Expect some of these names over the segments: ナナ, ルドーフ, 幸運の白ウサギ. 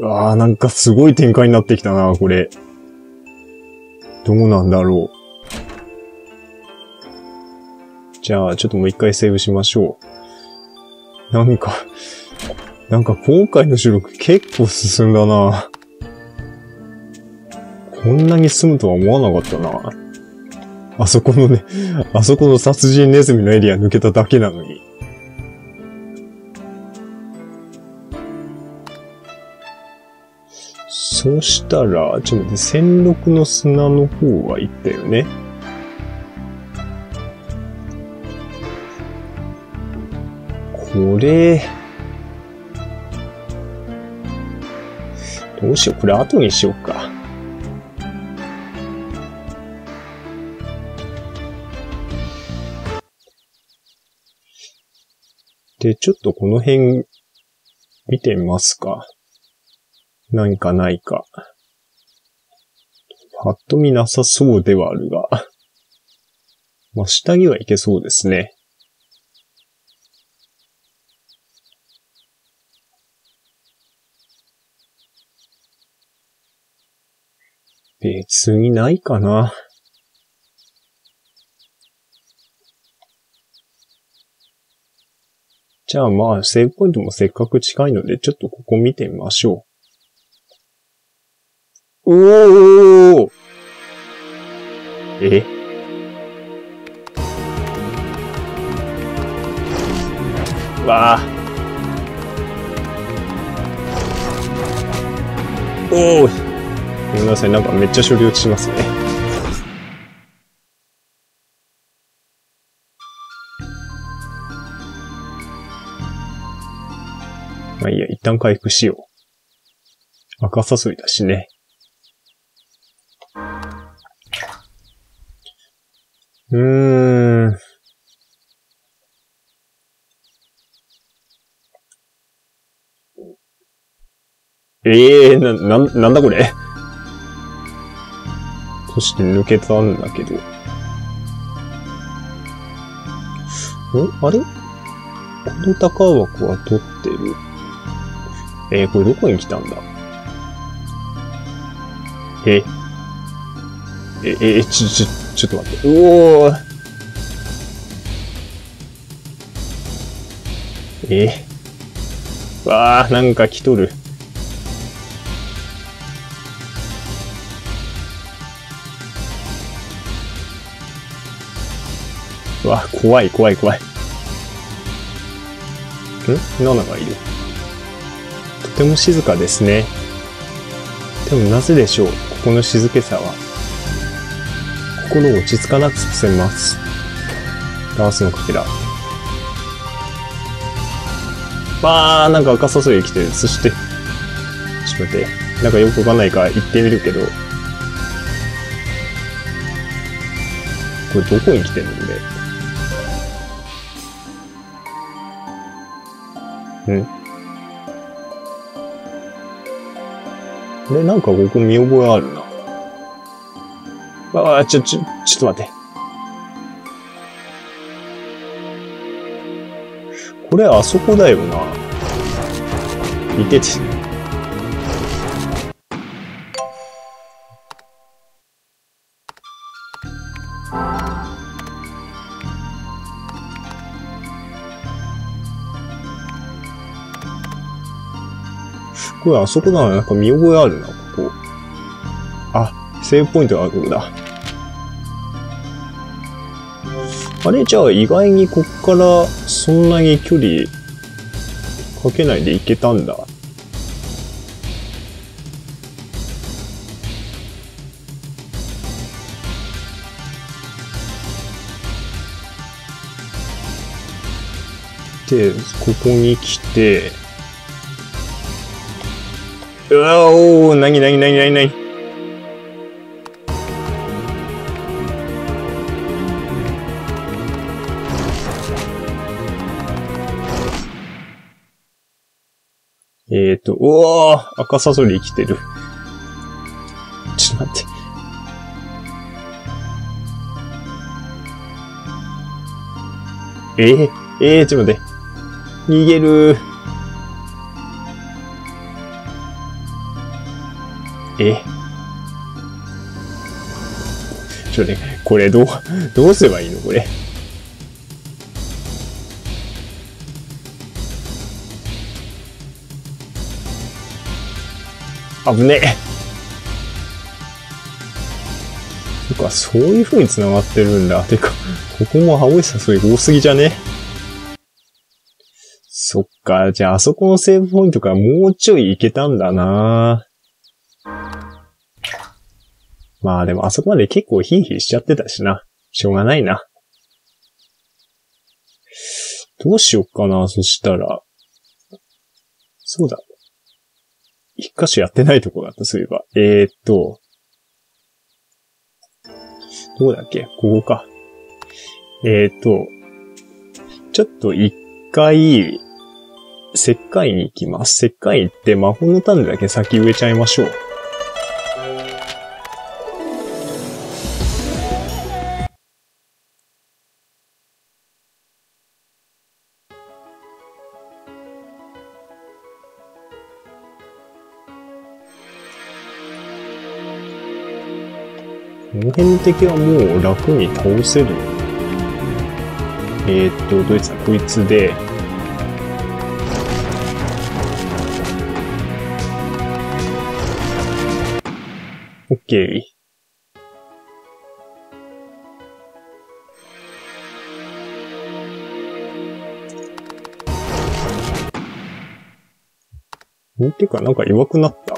あー、なんかすごい展開になってきたな、これ。どうなんだろう。じゃあ、ちょっともう一回セーブしましょう。なんか今回の収録結構進んだな。こんなに進むとは思わなかったな。あそこのね、あそこの殺人ネズミのエリア抜けただけなのに。そうしたら、ちょっと待って、戦六の砂の方は行ったよね。これ、どうしよう、これ後にしようか。で、ちょっとこの辺、見てみますか。何かないか。ぱっと見なさそうではあるが。まあ、下にはいけそうですね。別にないかな。じゃあまあ、セーブポイントもせっかく近いので、ちょっとここ見てみましょう。おお、え、わあ、おお、ごめんなさい、なんかめっちゃ処理落ちしますね。まあいいや、一旦回復しよう。赤サソリだしね。ええー、なんだこれ。そして抜けたんだけど。あれ、この宝箱は取ってる。これどこに来たんだ。ちょっと待って。おお。わあ、なんか来とる。わあ、怖い。ん？ナナがいる。とても静かですね。でもなぜでしょう、ここの静けさは。心を落ち着かなくさせます。ダンスのかけら。わあ、なんか赤サソリ来てる。そして、ちょっと待って。なんかよくわかんないから行ってみるけど。これどこに来てるんで。これなんかここ見覚えあるな。ああ、ちょっと待って。これあそこだよな。いてて。これあそこだな。なんか見覚えあるな、ここ。あ、セーブポイントがあるんだ。あれ、じゃあ意外にこっからそんなに距離かけないでいけたんだ。で、ここに来て。うわおー、なに。うわー、赤サソリ生きてる。ちょっと待って。ちょっと待って。逃げるー。ちょっとね、これどうすればいいのこれ。危ねえ。てか、そういう風に繋がってるんだ。てか、ここも青い誘い多すぎじゃね？そっか、じゃああそこのセーブポイントからもうちょい行けたんだな。まあでもあそこまで結構ヒーヒーしちゃってたしな。しょうがないな。どうしよっかな、そしたら。そうだ。一箇所やってないとこだった、そういえば。どこだっけ？ここか。ちょっと一回、石灰に行きます。石灰行って魔法の種だけ先植えちゃいましょう。この辺の敵はもう楽に倒せる。どいつだ？こいつで。オッケー。おってか、なんか弱くなった。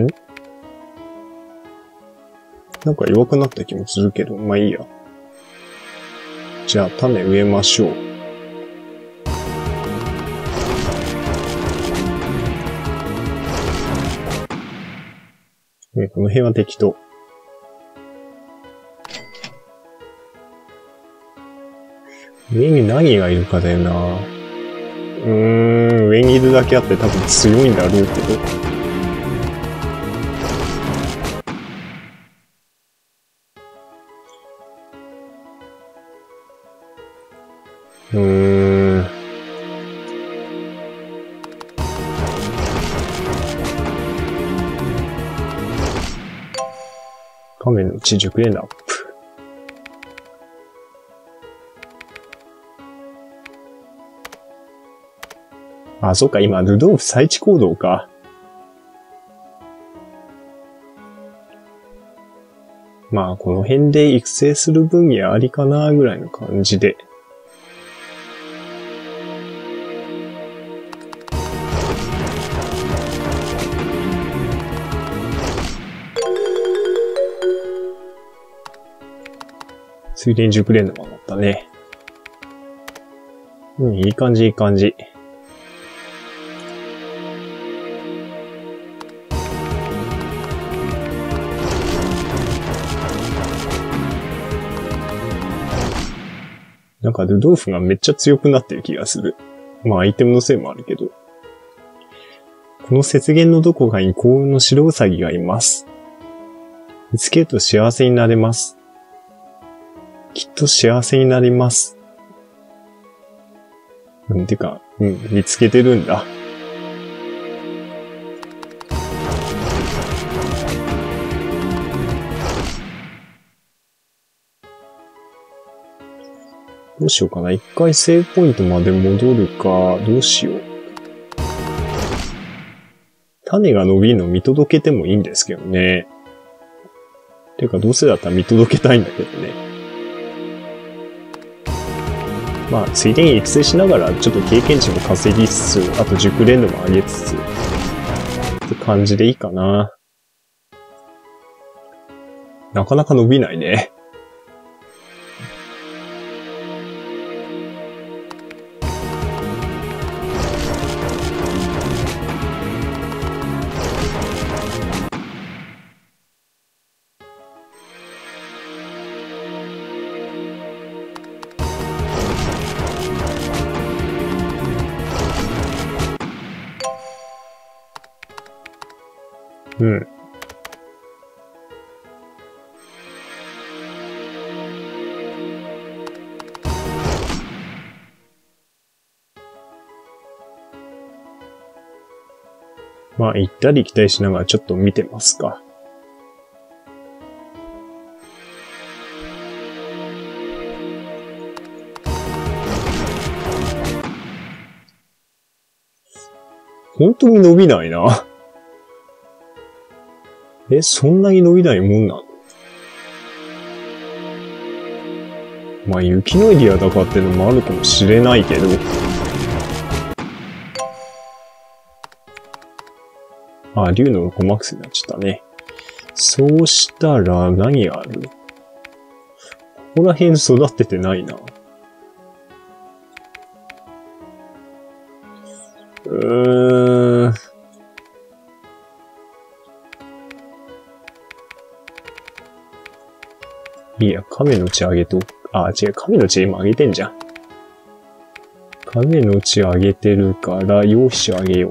ん？なんか弱くなった気もするけど、まあいいや。じゃあ種植えましょう。この辺は適当。上に何がいるかだよな。上にいるだけあって多分強いんだろうけど。画面のうち熟練度アップ。あ、そっか、今、ルドーフ再置行動か。まあ、この辺で育成する分にはありかな、ぐらいの感じで。ついでに熟練度も上がったね。うん、いい感じ、いい感じ。なんかルドーフがめっちゃ強くなってる気がする。まあアイテムのせいもあるけど。この雪原のどこかに幸運の白ウサギがいます。見つけると幸せになれます。きっと幸せになります。うん、てか、うん、見つけてるんだ。どうしようかな。一回セーブポイントまで戻るか、どうしよう。種が伸びるの見届けてもいいんですけどね。てか、どうせだったら見届けたいんだけどね。まあ、ついでに育成しながら、ちょっと経験値も稼ぎつつ、あと熟練度も上げつつ、って感じでいいかな。なかなか伸びないね。うん。まあ、行ったり来たりしながらちょっと見てますか。本当に伸びないな。え、そんなに伸びないもんなの？まあ、雪のエリアだからってのもあるかもしれないけど。あ、竜の5マックスになっちゃったね。そうしたら何ある？ここら辺育っててないな。いや、亀の血あげと、あ、違う、亀の血今あげてんじゃん。亀の血あげてるから、養子あげよう。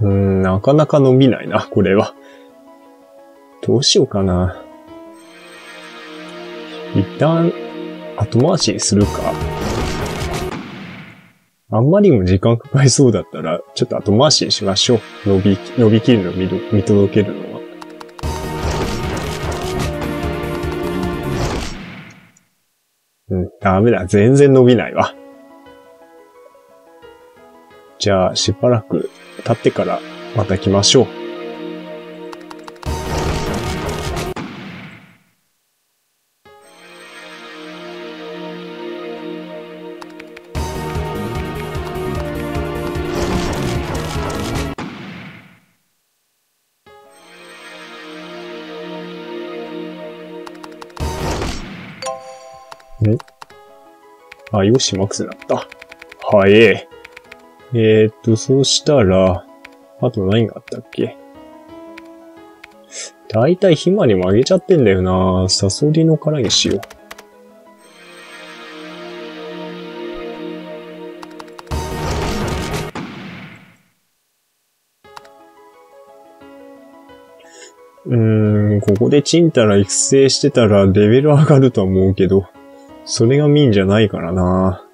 なかなか伸びないな、これは。どうしようかな。一旦、後回しにするか。あんまりも時間かかりそうだったら、ちょっと後回しにしましょう。伸びきるの見届けるのは。うん、ダメだ。全然伸びないわ。じゃあ、しばらく経ってから、また来ましょう。ん？あ、よし、マックスになった。早え。そうしたら、あと何があったっけ？だいたいひまわりもあげちゃってんだよな。サソリの殻にしよう。ここでチンタラ育成してたらレベル上がるとは思うけど、それがメインじゃないからな。